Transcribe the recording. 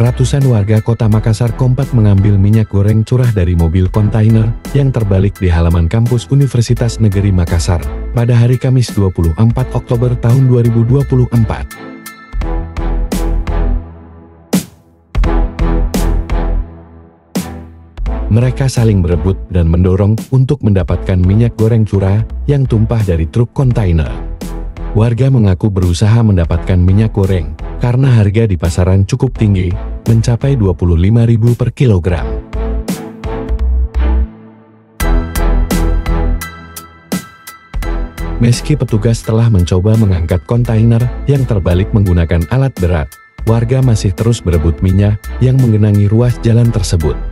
Ratusan warga kota Makassar kompak mengambil minyak goreng curah dari mobil kontainer yang terbalik di halaman kampus Universitas Negeri Makassar pada hari Kamis 24 Oktober tahun 2024. Mereka saling berebut dan mendorong untuk mendapatkan minyak goreng curah yang tumpah dari truk kontainer. Warga mengaku berusaha mendapatkan minyak goreng karena harga di pasaran cukup tinggi, mencapai Rp25.000 per kilogram. Meski petugas telah mencoba mengangkat kontainer yang terbalik menggunakan alat berat, warga masih terus berebut minyak yang menggenangi ruas jalan tersebut.